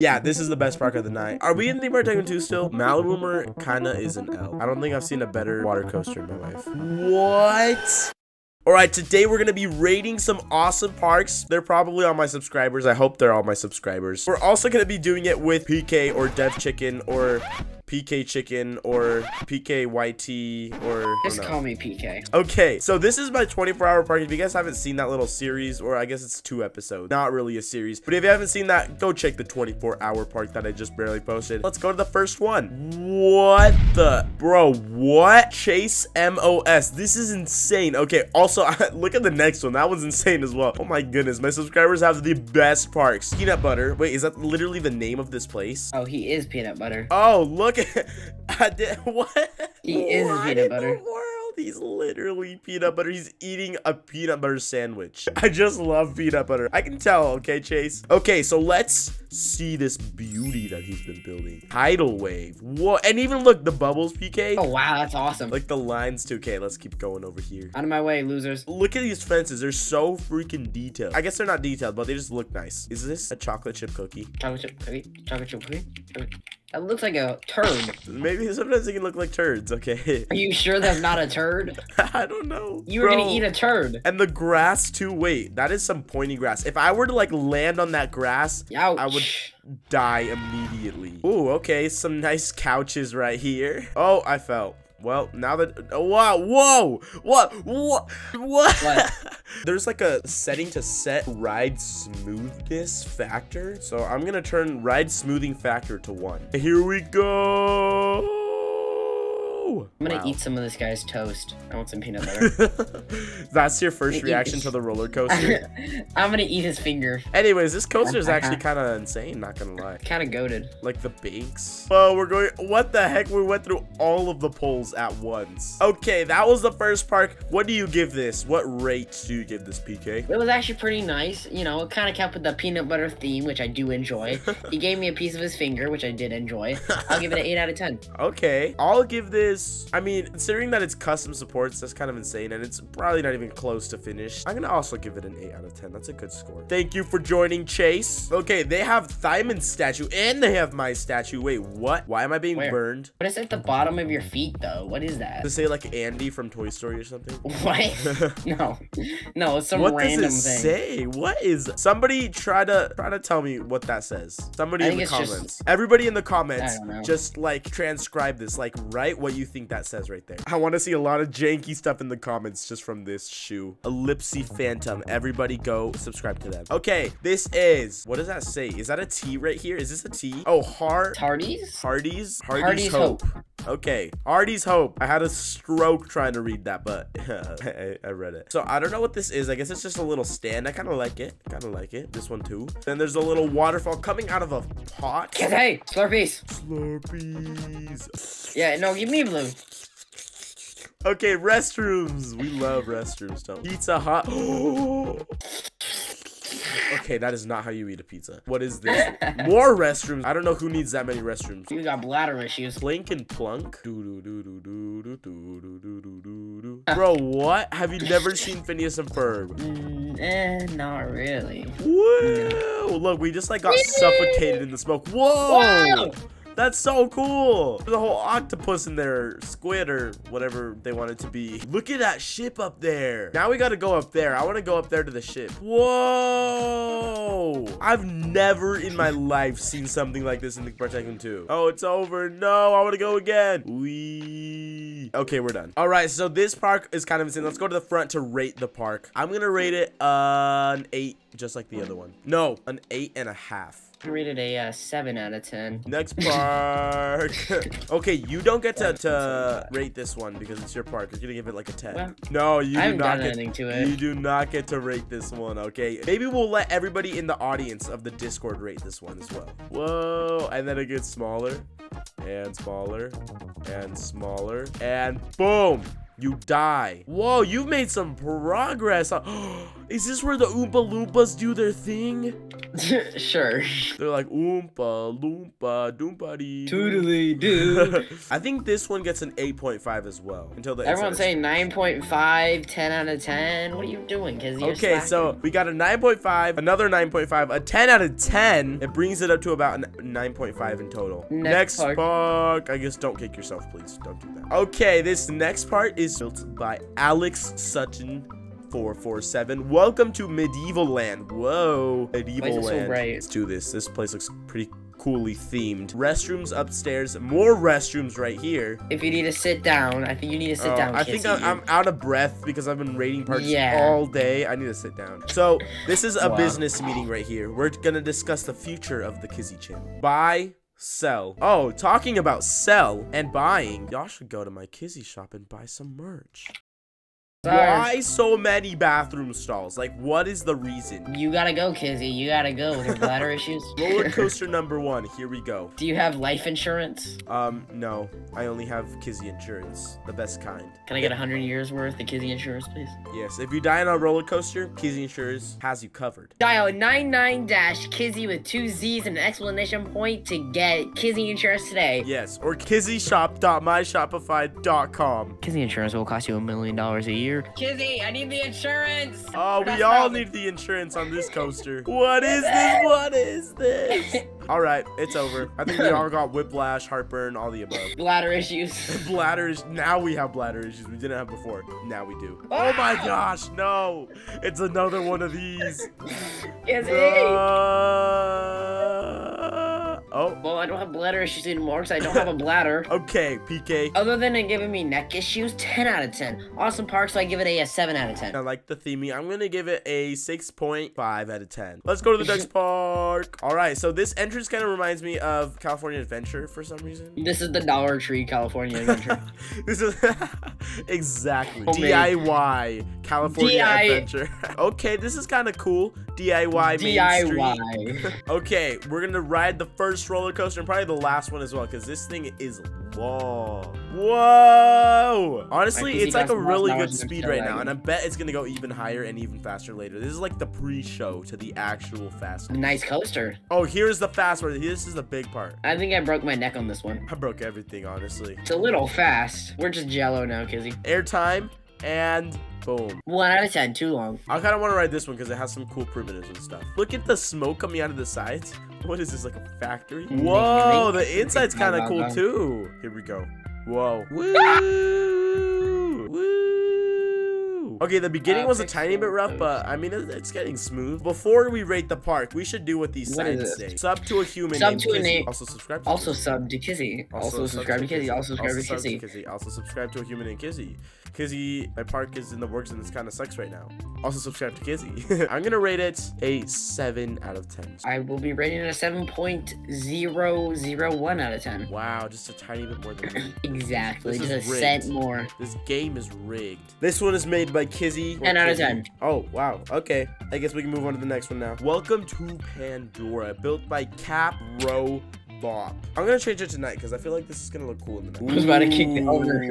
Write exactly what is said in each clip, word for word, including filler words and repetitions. Yeah, this is the best park of the night. Are we in Theme Park Tycoon two still? Malibu Mer kinda is an L. I don't think I've seen a better water coaster in my life. What? Alright, today we're gonna be rating some awesome parks. They're probably all my subscribers. I hope they're all my subscribers. We're also gonna be doing it with P K or Dev Chicken or P K Chicken or P K Y T or... Just call me P K. Okay, so this is my twenty-four hour park. If you guys haven't seen that little series, or I guess it's two episodes, not really a series, but if you haven't seen that, go check the twenty-four hour park that I just barely posted. Let's go to the first one. What the... Bro, what? Chase M O S. This is insane. Okay, also, look at the next one. That one's insane as well. Oh my goodness, my subscribers have the best parks. Peanut Butter. Wait, is that literally the name of this place? Oh, he is Peanut Butter. Oh, look. I did what? He is what peanut butter. In the world? He's literally peanut butter. He's eating a peanut butter sandwich. I just love peanut butter. I can tell. Okay, Chase. Okay, so let's see this beauty that he's been building. Tidal wave. Whoa! And even look, the bubbles, P K. Oh wow, that's awesome. Like the lines too. Okay, let's keep going over here. Out of my way, losers. Look at these fences. They're so freaking detailed. I guess they're not detailed, but they just look nice. Is this a chocolate chip cookie? Chocolate chip cookie. Chocolate chip cookie. Chocolate. That looks like a turd. Maybe sometimes it can look like turds, okay? Are you sure that's not a turd? I don't know. You were gonna eat a turd. And the grass too, wait, that is some pointy grass. If I were to like land on that grass, ouch. I would die immediately. Ooh, okay, some nice couches right here. Oh, I fell. Well, now that... Oh, wow, whoa! What? What? What? What? There's like a setting to set ride smoothness factor. So I'm going to turn ride smoothing factor to one. Here we go! I'm gonna wow. eat some of this guy's toast. I want some peanut butter. That's your first reaction to the roller coaster? I'm gonna eat his finger. Anyways, this coaster is actually kind of insane, not gonna lie. Kind of goated. Like the banks. Oh, we're going, what the heck? We went through all of the poles at once. Okay, that was the first park. What do you give this? What rates do you give this, P K? It was actually pretty nice. You know, it kind of kept with the peanut butter theme, which I do enjoy. He gave me a piece of his finger, which I did enjoy. I'll give it an eight out of ten. Okay, I'll give this... I mean, considering that it's custom supports, that's kind of insane, and it's probably not even close to finished. I'm gonna also give it an eight out of ten. That's a good score. Thank you for joining, Chase. Okay, they have Thymon's statue, and they have my statue. Wait, what? Why am I being Where? burned? What is at the bottom of your feet, though? What is that? To say, like, Andy from Toy Story or something? What? No. No, it's some what random thing. What does it thing. say? What is... Somebody try to try to tell me what that says. Somebody in the comments. Just... Everybody in the comments, just, like, transcribe this. Like, write what you think that says right there. I want to see a lot of janky stuff in the comments just from this shoe. Ellipsy Phantom. Everybody go subscribe to them. Okay, this is... What does that say? Is that a T right here? Is this a T? Oh, Har... Hardee's? Hardee's? Hardee's Hope. Hope. Okay, Hardee's Hope. I had a stroke trying to read that, but I, I read it. So I don't know what this is. I guess it's just a little stand. I kind of like it. Kind of like it. This one too. Then there's a little waterfall coming out of a pot. Hey, Slurpees. Slurpees. Yeah, no, give me blue. Okay, restrooms. We love restrooms, don't we? Pizza Hut. Okay, that is not how you eat a pizza. What is this? More restrooms. I don't know who needs that many restrooms. You got bladder issues. Plink and Plunk. Bro, what? Have you never seen Phineas and Ferb? Mm, eh, not really. Whoa! Look, we just like got suffocated in the smoke. Whoa! Wow. That's so cool. There's a whole octopus in there, squid or whatever they want it to be. Look at that ship up there. Now we got to go up there. I want to go up there to the ship. Whoa. I've never in my life seen something like this in the Park Tycoon two. Oh, it's over. No, I want to go again. Wee. Okay, we're done. All right, so this park is kind of insane. Let's go to the front to rate the park. I'm going to rate it uh, an eight, just like the other one. No, an eight and a half. I rated a uh, seven out of ten. Next park. Okay, you don't get to, to rate this one because it's your park. You're going to give it like a ten. Well, no, you do not get to it. You do not get to rate this one, okay? Maybe we'll let everybody in the audience of the Discord rate this one as well. Whoa, and then it gets smaller and smaller and smaller and boom. You die. Whoa, you've made some progress. Is this where the Oompa Loompas do their thing? Sure. They're like Oompa Loompa Doompa Dee. Toodly doo. I think this one gets an eight point five as well. Until the everyone's saying nine point five, ten out of ten. What are you doing? Cause you're okay, slacking. So we got a nine point five, another nine point five, a ten out of ten. It brings it up to about nine point five in total. Next, next park. park. I guess don't kick yourself, please. Don't do that. Okay, this next part is built by Alex Sutton. four four seven. Welcome to Medieval Land. Whoa, Medieval Land. So right. Let's do this. This place looks pretty coolly themed. Restrooms upstairs. More restrooms right here. If you need to sit down, I think you need to sit uh, down. I think I'm, I'm out of breath because I've been raiding parks yeah. all day. I need to sit down. So this is a wow. business meeting right here. We're gonna discuss the future of the Kizzy channel. Bye. Sell. Oh, talking about sell and buying. Y'all should go to my Kizzy shop and buy some merch. Why so many bathroom stalls? Like, what is the reason? You gotta go, Kizzy. You gotta go with your bladder issues. Roller coaster number one. Here we go. Do you have life insurance? Um, no. I only have Kizzy insurance. The best kind. Can I get one hundred years worth of Kizzy insurance, please? Yes. If you die on a roller coaster, Kizzy insurance has you covered. Dial ninety-nine dash Kizzy with two Z's and an exclamation point to get Kizzy insurance today. Yes. Or kizzy shop dot my shopify dot com. Kizzy insurance will cost you a million dollars a year. Kizzy, I need the insurance. Oh, we all need the insurance on this coaster. What is this? What is this? All right, it's over. I think we all got whiplash, heartburn, all the above. Bladder issues. Bladder issues. Now we have bladder issues. We didn't have before. Now we do. Oh my gosh, no. It's another one of these. Kizzy. Uh... Oh. Well, I don't have bladder issues anymore because I don't have a bladder. Okay, P K. Other than it giving me neck issues, ten out of ten. Awesome park, so I give it a, a seven out of ten. I like the theming. I'm going to give it a six point five out of ten. Let's go to the next park. All right, so this entrance kind of reminds me of California Adventure for some reason. This is the Dollar Tree California Adventure. This is exactly. Oh, D I Y California D I Adventure. Okay, this is kind of cool. D I Y Main Street. Okay, we're going to ride the first roller coaster and probably the last one as well because this thing is long. Whoa, honestly, it's like a really good speed right now, and I bet it's gonna go even higher and even faster later. This is like the pre-show to the actual fast. Nice coaster. Oh, here's the fast part. This is the big part. I think I broke my neck on this one. I broke everything, honestly. It's a little fast. We're just jello now, Kizzy. Airtime and boom. one out of ten, too long. I kind of want to ride this one because it has some cool primitives and stuff. Look at the smoke coming out of the sides. What is this, like a factory? Whoa, the inside's kind of cool, too. Here we go. Whoa. Woo! Woo! Okay, the beginning was a tiny bit rough, but I mean, it's getting smooth. Before we rate the park, we should do what these signs say. Sub to a human named Kizzy. Also subscribe to Kizzy. Also sub to Kizzy. Also subscribe to Kizzy. Also subscribe to Kizzy. Also subscribe to a human named Kizzy. Kizzy, my park is in the works and this kind of sucks right now. Also subscribe to Kizzy. I'm going to rate it a seven out of ten. I will be rating it a seven point zero zero one out of ten. Wow, just a tiny bit more than me. Exactly, just a cent more. This game is rigged. This one is made by Kizzy. ten out of ten. Oh, wow. Okay, I guess we can move on to the next one now. Welcome to Pandora, built by Cap Row Bob. I'm going to change it tonight because I feel like this is going to look cool in the night. I was about to kick the owner.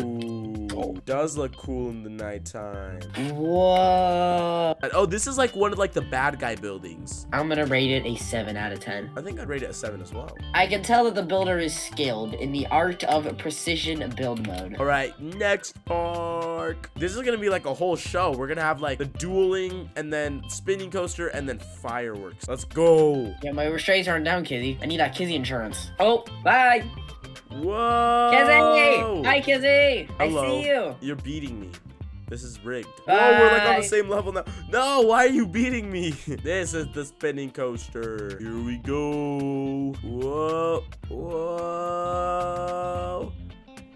Oh, does look cool in the nighttime. Whoa. Oh, this is like one of like the bad guy buildings. I'm gonna rate it a seven out of ten. I think I'd rate it a seven as well. I can tell that the builder is skilled in the art of precision build mode. All right, next park. This is gonna be like a whole show. We're gonna have like the dueling and then spinning coaster and then fireworks. Let's go. Yeah, my restraints aren't down, Kizzy. I need that Kizzy insurance. Oh, bye. Whoa! Kizzy! Hi, Kizzy! Hello. I see you! You're beating me. This is rigged. Bye. Whoa, we're like on the same level now. No, why are you beating me? This is the spinning coaster. Here we go. Whoa. Whoa.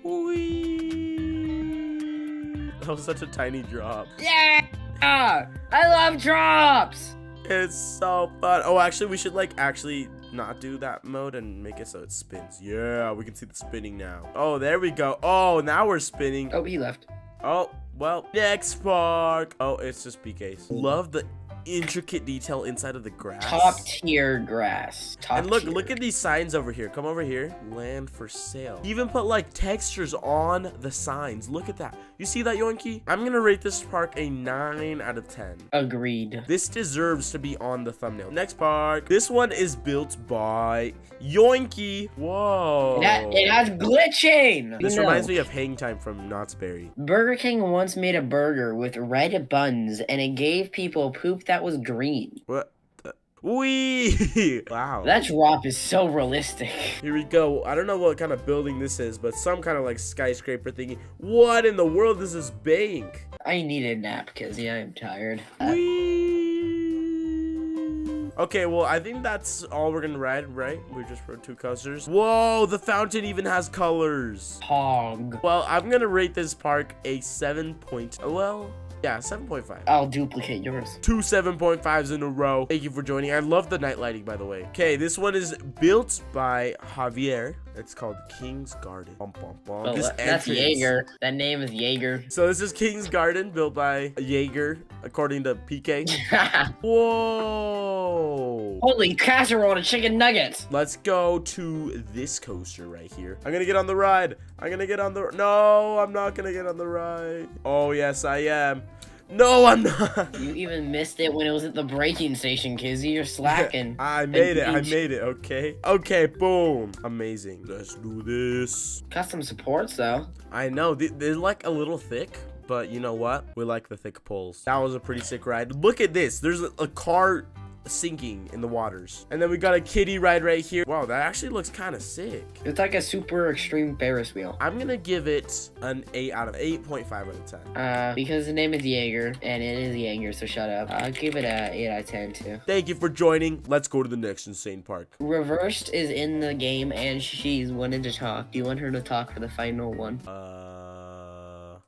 Whee. That was such a tiny drop. Yeah! I love drops! It's so fun. Oh, actually, we should like actually... not do that mode and make it so it spins. Yeah, we can see the spinning now. Oh, there we go. Oh, now we're spinning. Oh, he left. Oh, well, next park. Oh, it's just P K's. Love the intricate detail inside of the grass. Top tier grass. Top and look, tier. Look at these signs over here. Come over here. Land for sale. Even put like textures on the signs. Look at that. You see that, Yonki? I'm gonna rate this park a nine out of ten. Agreed. This deserves to be on the thumbnail. Next park. This one is built by Yonki. Whoa. That, it has glitching. This no. reminds me of Hang Time from Knott's Berry. Burger King once made a burger with red buns and it gave people poop that was green. What? Wee! Wow. That drop is so realistic. Here we go. I don't know what kind of building this is, but some kind of like skyscraper thingy. What in the world is this bank? I need a nap because, yeah, I'm tired. Wee! Okay, well, I think that's all we're going to ride, right? We just rode two coasters. Whoa, the fountain even has colors. Hog. Well, I'm going to rate this park a seven point oh. Well... yeah, seven point five. I'll duplicate yours. two seven point fives in a row. Thank you for joining. I love the night lighting, by the way. Okay, this one is built by Javier. It's called King's Garden. Bum, bum, bum. Oh, this that's entrance. Jaeger. That name is Jaeger. So this is King's Garden, built by Jaeger, according to P K. Whoa. Holy casserole and chicken nuggets. Let's go to this coaster right here. I'm going to get on the ride. I'm going to get on the... No, I'm not going to get on the ride. Oh, yes, I am. No, I'm not. You even missed it when it was at the braking station, Kizzy. You're slacking. I made it. I made it, okay? Okay, boom. Amazing. Let's do this. Custom supports, though. I know. They're like a little thick, but you know what? We like the thick poles. That was a pretty sick ride. Look at this. There's a car sinking in the waters. And then we got a kiddie ride right here. Wow, that actually looks kind of sick. It's like a super extreme Ferris wheel. I'm gonna give it an eight out of eight, eight point five out of ten. Uh, because the name is Jaeger and it is Jaeger, so shut up. I'll give it a eight out of ten too. Thank you for joining. Let's go to the next insane park. Reversed is in the game and she's wanted to talk. Do you want her to talk for the final one? Uh,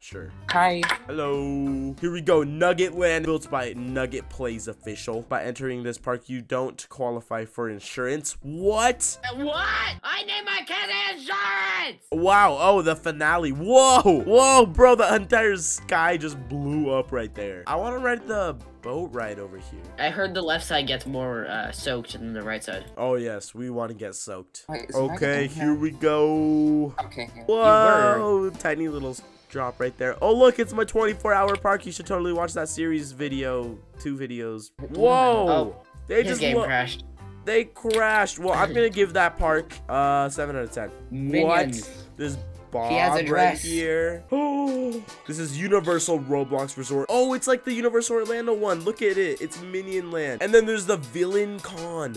sure. Hi. Hello. Here we go. Nugget Land, built by Nugget Plays Official. By entering this park, you don't qualify for insurance. What? What? I need my kid insurance! Wow. Oh, the finale. Whoa. Whoa, bro. The entire sky just blew up right there. I want to ride the boat ride over here. I heard the left side gets more uh, soaked than the right side. Oh, yes. We want to get soaked. Wait, okay, here we go. Okay. Here. Whoa. Tiny little... drop right there. Oh, look, it's my twenty-four hour park. You should totally watch that series video, two videos. Whoa. Oh, they his just game crashed. They crashed. Well, I'm going to give that park uh seven out of ten. Minions. What? This Bob he has a dress. Right here. Oh, this is Universal Roblox Resort. Oh, it's like the Universal Orlando one. Look at it. It's Minion Land. And then there's the Villain Con.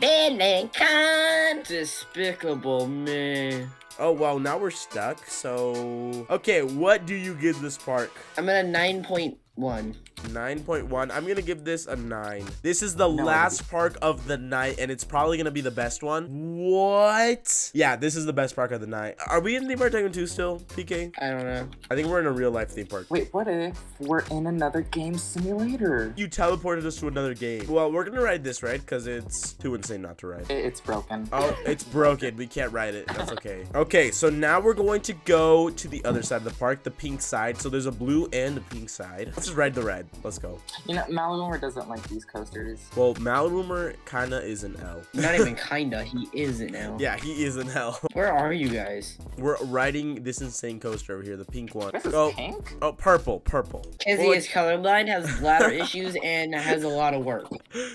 Villain Con. Despicable Me. Oh, wow, now we're stuck, so... okay, what do you give this park? I'm at a nine point one. nine point one. I'm gonna give this a nine. This is the no. last park of the night, and it's probably gonna be the best one. What? Yeah, this is the best park of the night. Are we in Theme Park Tycoon two still, P K? I don't know. I think we're in a real-life theme park. Wait, what if we're in another game simulator? You teleported us to another game. Well, we're gonna ride this, right? Because it's too insane not to ride. It's broken. Oh, it's broken. We can't ride it. That's okay. Okay, so now we're going to go to the other side of the park, the pink side. So there's a blue and a pink side. Let's ride the red. Let's go. You know, Malumor doesn't like these coasters. Well, Malumor kinda is an L. Not even kinda, he is an L. Yeah, he is an L. Where are you guys? We're riding this insane coaster over here, the pink one. This is oh, pink? Oh, purple, purple. Kizzy well, is colorblind, has bladder issues, and has a lot of work.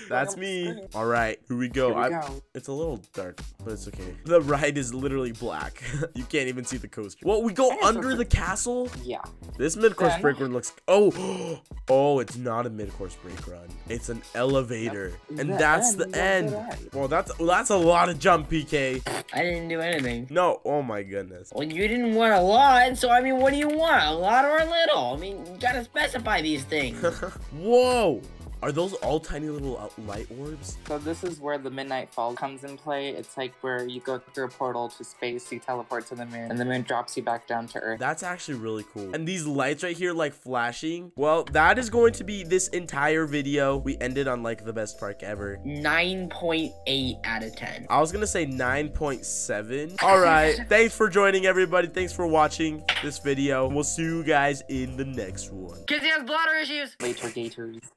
That's me. All right, here we go. Here we I, go. It's a little dark, but it's okay. The ride is literally black. You can't even see the coaster. Well, we go under so the castle? Yeah. This mid-course yeah, break one looks... oh, oh, it's not a mid-course break run. It's an elevator. Yep. And the that's end. the end. That. Well, that's that's a lot of jump, P K. I didn't do anything. No. Oh, my goodness. Well, you didn't want a lot. So, I mean, what do you want? A lot or a little? I mean, you got to specify these things. Whoa. Are those all tiny little light orbs? So this is where the midnight fall comes in play. It's like where you go through a portal to space, you teleport to the moon, and the moon drops you back down to Earth. That's actually really cool. And these lights right here, like flashing. Well, that is going to be this entire video. We ended on like the best park ever. nine point eight out of ten. I was gonna say nine point seven. All right, thanks for joining everybody. Thanks for watching this video. We'll see you guys in the next one. Kizzy has bladder issues. Later, gators.